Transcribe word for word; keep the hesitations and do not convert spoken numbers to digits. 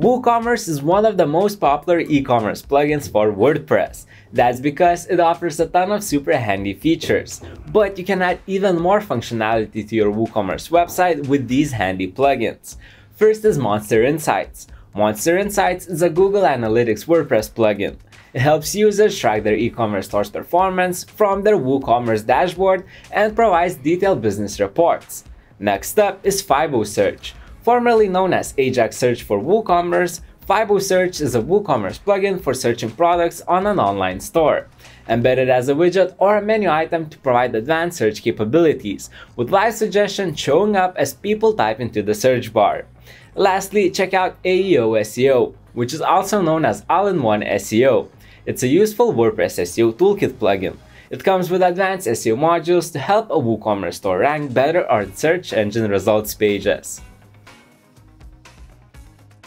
WooCommerce is one of the most popular e-commerce plugins for WordPress. That's because it offers a ton of super handy features. But you can add even more functionality to your WooCommerce website with these handy plugins. First is Monster Insights. Monster Insights is a Google Analytics WordPress plugin. It helps users track their e-commerce store's performance from their WooCommerce dashboard and provides detailed business reports. Next up is FiboSearch. Formerly known as Ajax Search for WooCommerce, FiboSearch is a WooCommerce plugin for searching products on an online store. Embedded as a widget or a menu item to provide advanced search capabilities, with live suggestions showing up as people type into the search bar. Lastly, check out A I O S E O, which is also known as All-in-One S E O. It's a useful WordPress S E O toolkit plugin. It comes with advanced S E O modules to help a WooCommerce store rank better on search engine results pages.